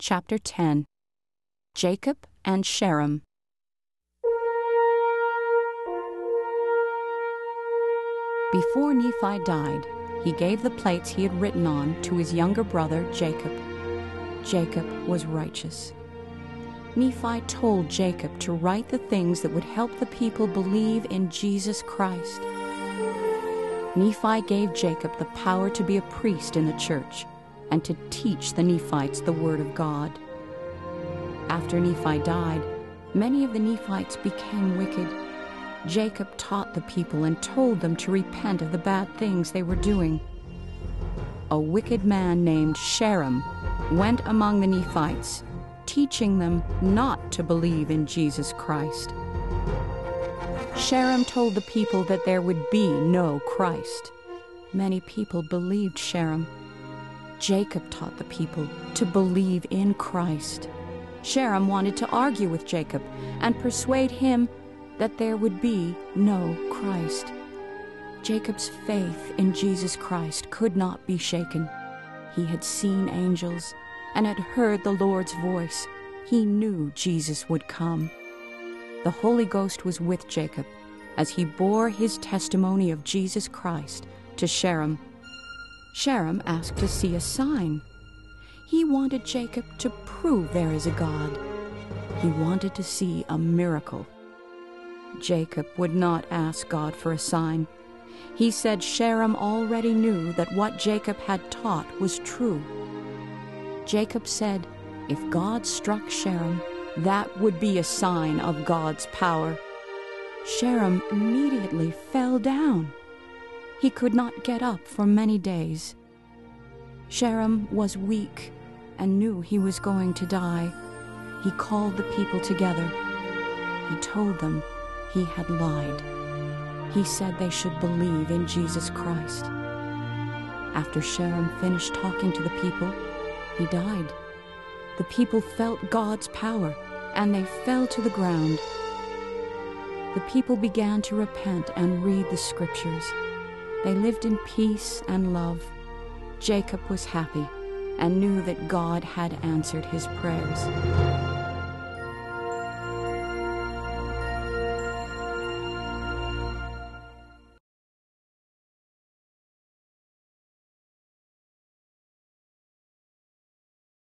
Chapter 10. Jacob and Sherem. Before Nephi died, he gave the plates he had written on to his younger brother Jacob. Jacob was righteous. Nephi told Jacob to write the things that would help the people believe in Jesus Christ. Nephi gave Jacob the power to be a priest in the church and to teach the Nephites the Word of God. After Nephi died, many of the Nephites became wicked. Jacob taught the people and told them to repent of the bad things they were doing. A wicked man named Sherem went among the Nephites, teaching them not to believe in Jesus Christ. Sherem told the people that there would be no Christ. Many people believed Sherem. Jacob taught the people to believe in Christ. Sherem wanted to argue with Jacob and persuade him that there would be no Christ. Jacob's faith in Jesus Christ could not be shaken. He had seen angels and had heard the Lord's voice. He knew Jesus would come. The Holy Ghost was with Jacob as he bore his testimony of Jesus Christ to Sherem. Sherem asked to see a sign. He wanted Jacob to prove there is a God. He wanted to see a miracle. Jacob would not ask God for a sign. He said Sherem already knew that what Jacob had taught was true. Jacob said if God struck Sherem, that would be a sign of God's power. Sherem immediately fell down. He could not get up for many days. Sherem was weak and knew he was going to die. He called the people together. He told them he had lied. He said they should believe in Jesus Christ. After Sherem finished talking to the people, he died. The people felt God's power, and they fell to the ground. The people began to repent and read the scriptures. They lived in peace and love. Jacob was happy and knew that God had answered his prayers.